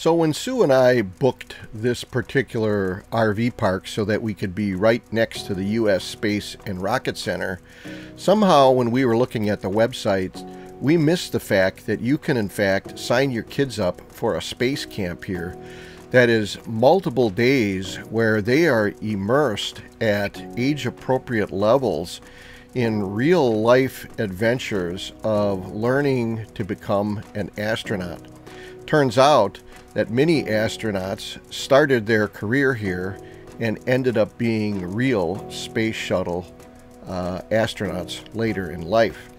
So when Sue and I booked this particular RV park so that we could be right next to the U.S. Space and Rocket Center, somehow when we were looking at the website, we missed the fact that you can in fact sign your kids up for a space camp here. That is multiple days where they are immersed at age-appropriate levels in real-life adventures of learning to become an astronaut. Turns out that many astronauts started their career here and ended up being real space shuttle astronauts later in life.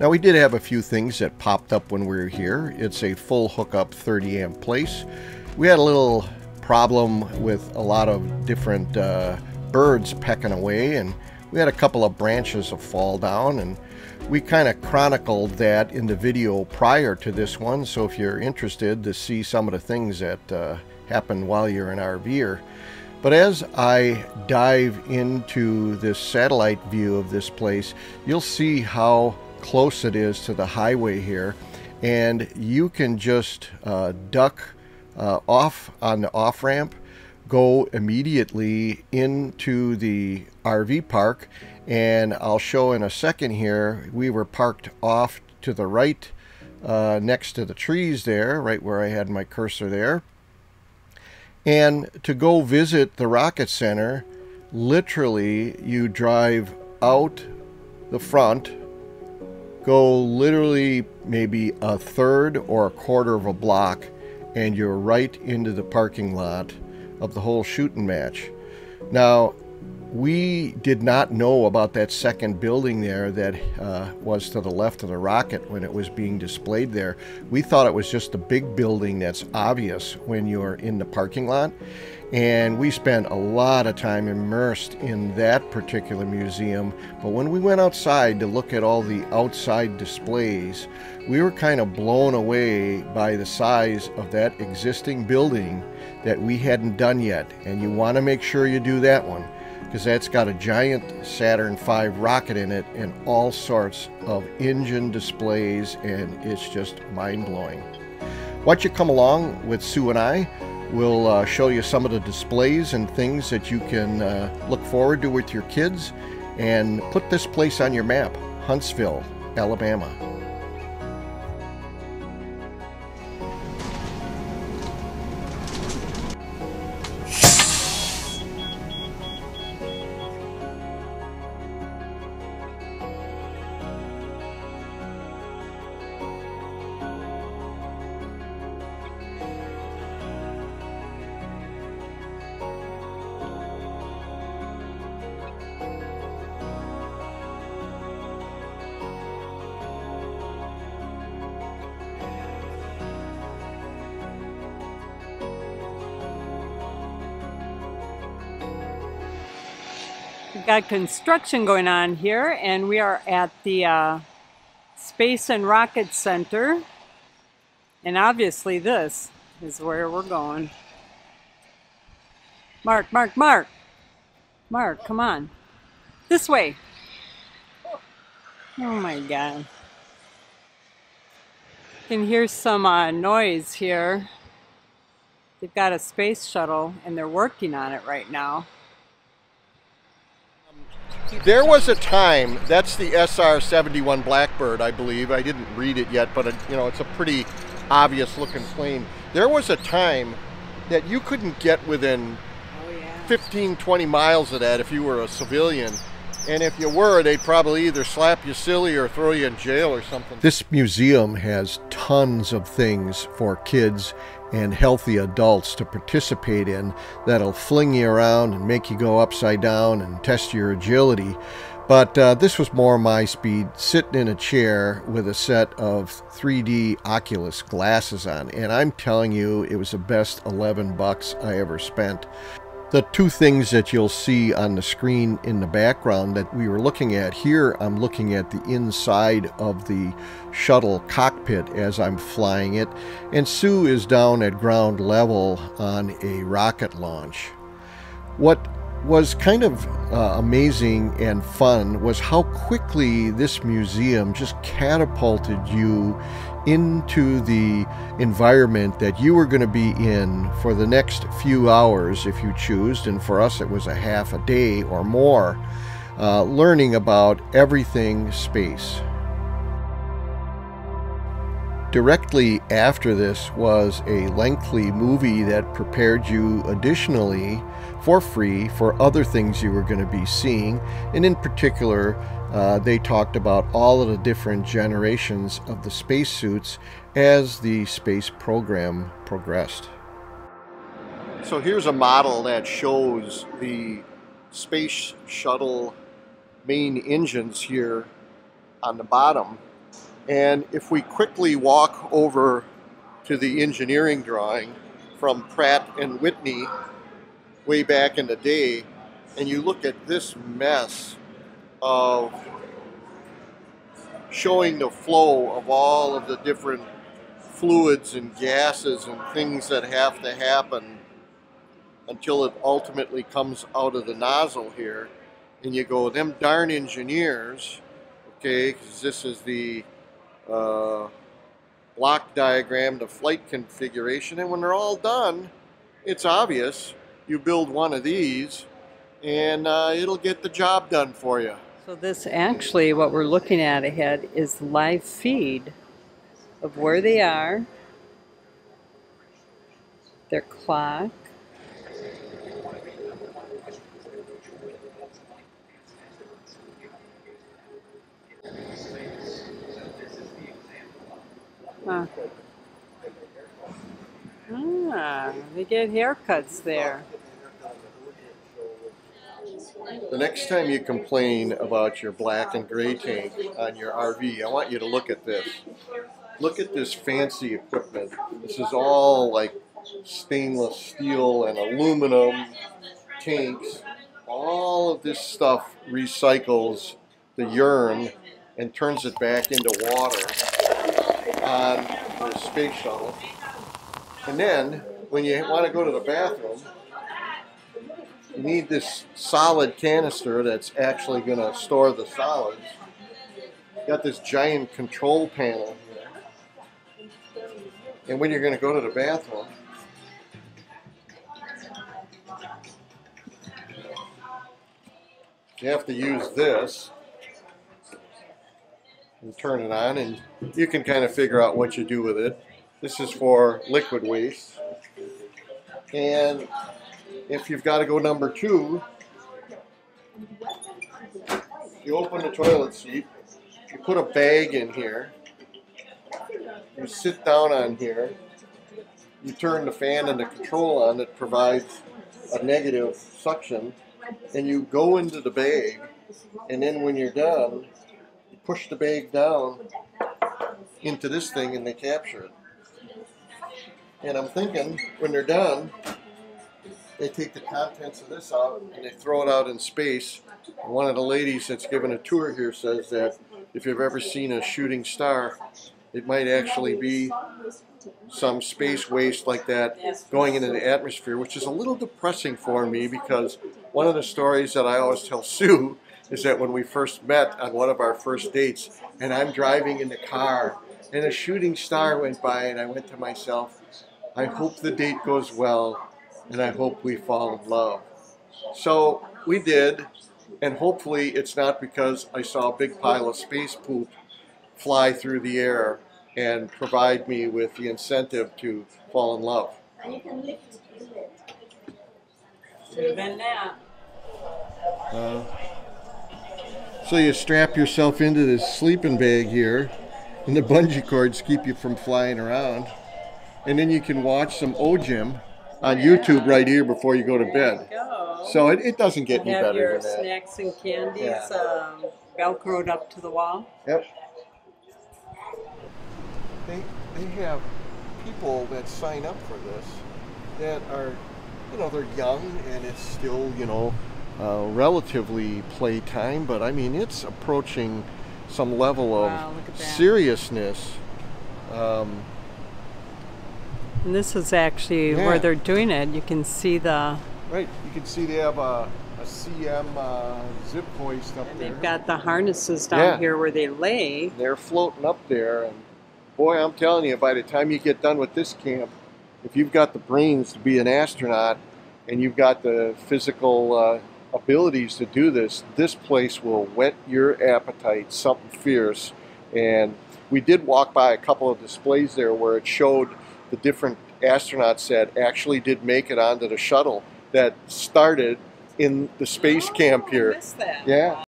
Now, we did have a few things that popped up when we were here. It's a full hookup 30 amp place. We had a little problem with a lot of different birds pecking away, and we had a couple of branches that fall down, and we kind of chronicled that in the video prior to this one. So if you're interested to see some of the things that happen while you're an RVer. But as I dive into this satellite view of this place, you'll see how close it is to the highway here, and you can just duck off on the off-ramp, go immediately into the RV park, and I'll show in a second here. We were parked off to the right next to the trees there, right where I had my cursor there. And to go visit the Rocket Center, literally you drive out the front, go literally maybe a third or a quarter of a block, and you're right into the parking lot of the whole shooting match. Now, we did not know about that second building there that was to the left of the rocket when it was being displayed there. We thought it was just the big building that's obvious when you're in the parking lot. And we spent a lot of time immersed in that particular museum. But when we went outside to look at all the outside displays, we were kind of blown away by the size of that existing building that we hadn't done yet. And you want to make sure you do that one, because that's got a giant Saturn V rocket in it and all sorts of engine displays, and it's just mind-blowing. Once you come along with Sue and I, we'll show you some of the displays and things that you can look forward to with your kids, and put this place on your map, Huntsville, Alabama. We've got construction going on here, and we are at the Space and Rocket Center, and obviously this is where we're going. Mark, Mark, Mark! Mark, come on. This way! Oh my God. You can hear some noise here. They've got a space shuttle, and they're working on it right now. There was a time, that's the SR-71 Blackbird, I believe. I didn't read it yet, but it, you know, it's a pretty obvious looking plane. There was a time that you couldn't get within 15, 20 miles of that if you were a civilian. And if you were, they'd probably either slap you silly or throw you in jail or something. This museum has tons of things for kids and healthy adults to participate in that'll fling you around and make you go upside down and test your agility. But this was more my speed, sitting in a chair with a set of 3D Oculus glasses on. And I'm telling you, it was the best 11 bucks I ever spent. The two things that you'll see on the screen in the background that we were looking at here, I'm looking at the inside of the shuttle cockpit as I'm flying it, and Sue is down at ground level on a rocket launch. What was kind of amazing and fun was how quickly this museum just catapulted you into the environment that you were going to be in for the next few hours if you choose, and for us it was a half a day or more, learning about everything space. Directly after this was a lengthy movie that prepared you additionally for free for other things you were going to be seeing, and in particular they talked about all of the different generations of the spacesuits as the space program progressed. So here's a model that shows the space shuttle main engines here on the bottom. And if we quickly walk over to the engineering drawing from Pratt and Whitney way back in the day, and you look at this mess of showing the flow of all of the different fluids and gases and things that have to happen until it ultimately comes out of the nozzle here, and you go, them darn engineers, okay, because this is the block diagram, the flight configuration, and when they're all done, it's obvious you build one of these and it'll get the job done for you. So this actually, what we're looking at ahead is live feed of where they are, their clock, they get haircuts there. The next time you complain about your black and gray tank on your RV, I want you to look at this. Look at this fancy equipment. This is all like stainless steel and aluminum tanks. All of this stuff recycles the urine and turns it back into water on the space shuttle. And then when you want to go to the bathroom, you need this solid canister that's actually going to store the solids. Got this giant control panel here. And when you're going to go to the bathroom, you have to use this and turn it on, and you can kind of figure out what you do with it. This is for liquid waste. And if you've got to go number two, you open the toilet seat, you put a bag in here, you sit down on here, you turn the fan and the control on that provides a negative suction, and you go into the bag, and then when you're done, you push the bag down into this thing and they capture it. And I'm thinking, when they're done, they take the contents of this out and they throw it out in space. And one of the ladies that's given a tour here says that if you've ever seen a shooting star, it might actually be some space waste like that going into the atmosphere, which is a little depressing for me, because one of the stories that I always tell Sue is that when we first met on one of our first dates, and I'm driving in the car, and a shooting star went by, and I went to myself, I hope the date goes well, and I hope we fall in love. So we did, and hopefully it's not because I saw a big pile of space poop fly through the air and provide me with the incentive to fall in love. So you strap yourself into this sleeping bag here, and the bungee cords keep you from flying around. And then you can watch some OGYM on YouTube right here before you go to bed. So it doesn't get any better than that. Have your snacks and candies velcroed up to the wall. Yep. They have people that sign up for this that are, you know, they're young and it's still, you know, relatively playtime. But I mean, it's approaching some level of seriousness. And this is actually where they're doing it. You can see the... Right, you can see they have a CM zip hoist up there. And they've got the harnesses down here where they lay. They're floating up there. And boy, I'm telling you, by the time you get done with this camp, if you've got the brains to be an astronaut and you've got the physical abilities to do this, this place will whet your appetite something fierce. And we did walk by a couple of displays there where it showed the different astronauts that actually did make it onto the shuttle that started in the space camp here. I missed that. Yeah.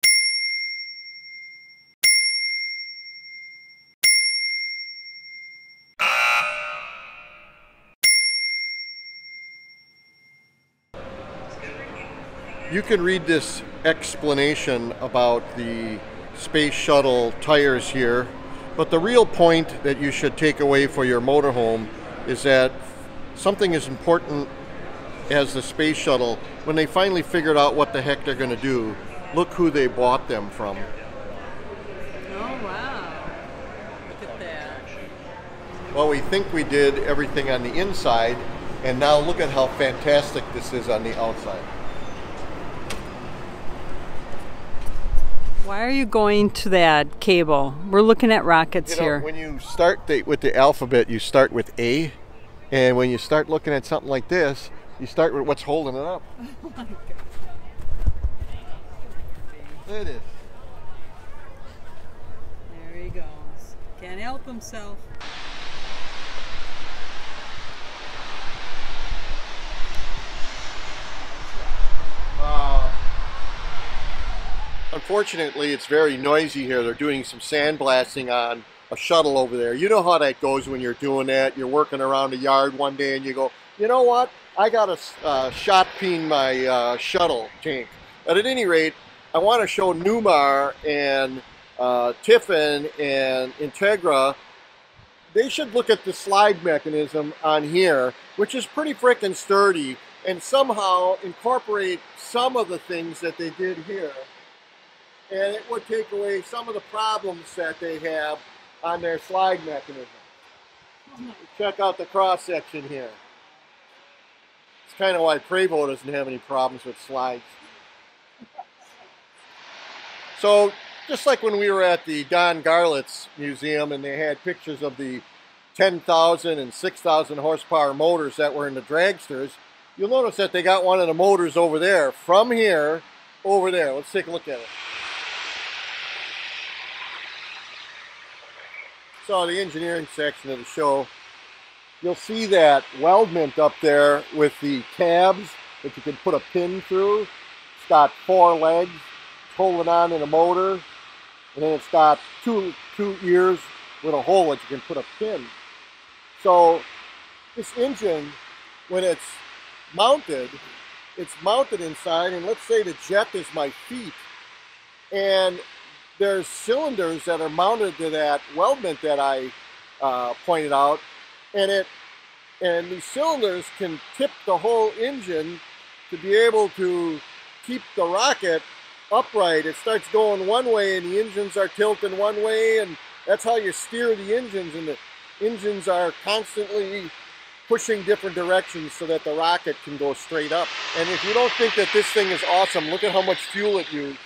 You can read this explanation about the space shuttle tires here, but the real point that you should take away for your motorhome is that something as important as the space shuttle, when they finally figured out what the heck they're going to do, look who they bought them from. Oh wow, look at that. Well, we think we did everything on the inside, and now look at how fantastic this is on the outside. Why are you going to that cable? We're looking at rockets here. When you start with the alphabet, you start with A, and when you start looking at something like this, you start with what's holding it up. Oh my God. There it is. There he goes. Can't help himself. Unfortunately, it's very noisy here. They're doing some sandblasting on a shuttle over there. You know how that goes when you're doing that. You're working around the yard one day and you go, you know what? I got to shot peen my shuttle tank. But at any rate, I want to show Newmar and Tiffin and Integra. They should look at the slide mechanism on here, which is pretty frickin' sturdy, and somehow incorporate some of the things that they did here. And it would take away some of the problems that they have on their slide mechanism. Check out the cross-section here. It's kind of why Prevost doesn't have any problems with slides. So, just like when we were at the Don Garlitz Museum and they had pictures of the 10,000 and 6,000 horsepower motors that were in the dragsters, you'll notice that they got one of the motors over there, from here over there. Let's take a look at it. So the engineering section of the show, you'll see that weldment up there with the tabs that you can put a pin through. It's got four legs, it's holding on in a motor, and then it's got two ears with a hole that you can put a pin. So this engine, when it's mounted inside, and let's say the jet is my feet, and there's cylinders that are mounted to that weldment that I pointed out, and these cylinders can tip the whole engine to be able to keep the rocket upright. It starts going one way and the engines are tilting one way, and that's how you steer the engines, and the engines are constantly pushing different directions so that the rocket can go straight up. And if you don't think that this thing is awesome, look at how much fuel it used.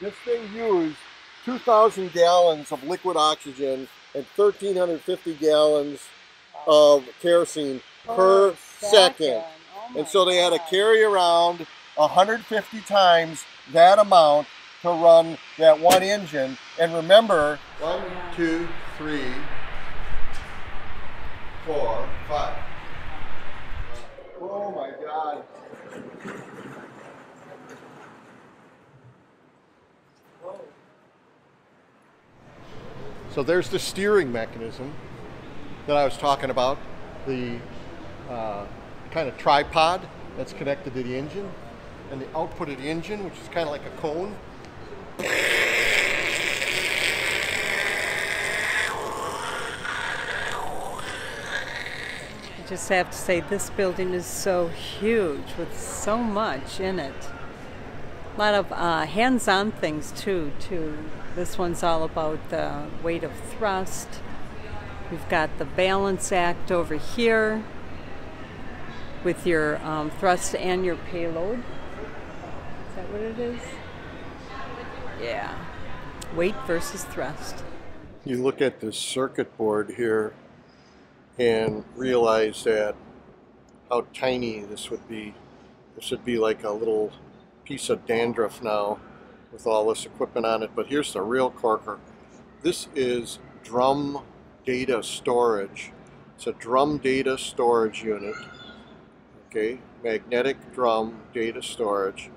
This thing used 2,000 gallons of liquid oxygen and 1,350 gallons of kerosene per second. Oh, and so they had to carry around 150 times that amount to run that one engine. And remember, 1, 2, 3, 4, 5. Oh my God. So there's the steering mechanism that I was talking about, the kind of tripod that's connected to the engine, and the output of the engine, which is kind of like a cone. I just have to say, this building is so huge with so much in it. A lot of hands-on things too. This one's all about the weight of thrust. We've got the balance act over here with your thrust and your payload. Is that what it is? Yeah. Weight versus thrust. you look at this circuit board here and realize that how tiny this would be. This would be like a little piece of dandruff now with all this equipment on it. But here's the real corker. This is drum data storage. It's a drum data storage unit. Okay, magnetic drum data storage.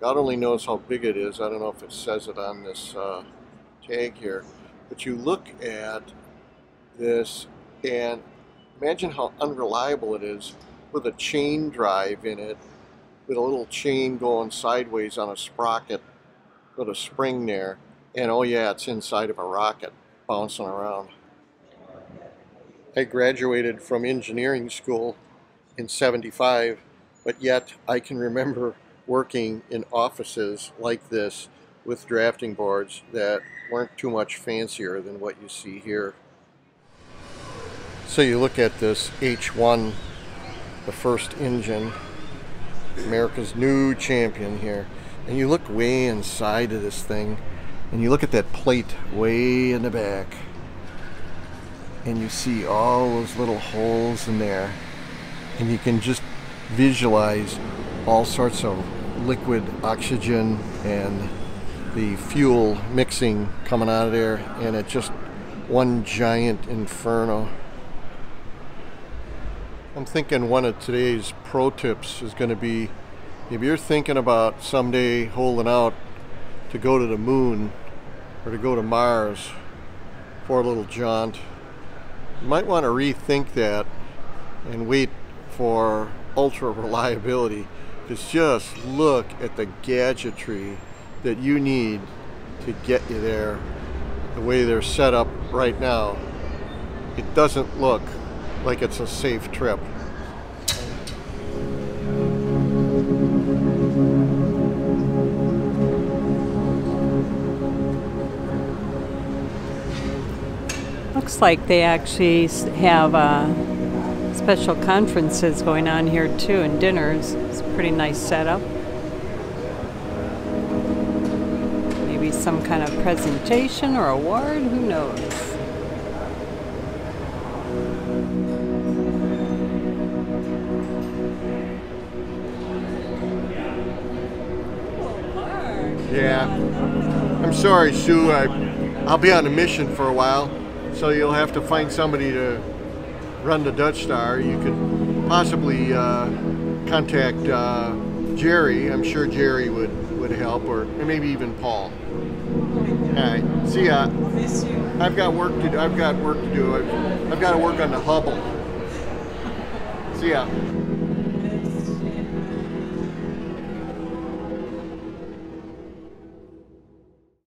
God only knows how big it is. I don't know if it says it on this tag here. But you look at this and imagine how unreliable it is with a chain drive in it, with a little chain going sideways on a sprocket, with a spring there, and oh yeah, it's inside of a rocket bouncing around. I graduated from engineering school in '75, but yet I can remember working in offices like this with drafting boards that weren't too much fancier than what you see here. So you look at this H1, the first engine, America's new champion here, and you look way inside of this thing, and you look at that plate way in the back, and you see all those little holes in there, and you can just visualize all sorts of liquid oxygen and the fuel mixing coming out of there, and it's just one giant inferno. I'm thinking one of today's pro tips is going to be, if you're thinking about someday holding out to go to the moon or to go to Mars for a little jaunt, you might want to rethink that and wait for ultra reliability. Just look at the gadgetry that you need to get you there. The way they're set up right now, it doesn't look like it's a safe trip. Looks like they actually have special conferences going on here too, and dinners. It's a pretty nice setup. Maybe some kind of presentation or award, who knows? Yeah, I'm sorry, Sue. I'll be on a mission for a while, so you'll have to find somebody to run the Dutch Star. You could possibly contact Jerry. I'm sure Jerry would help, or maybe even Paul. All right, see ya. I've got work to do. I've got to work on the Hubble. See ya.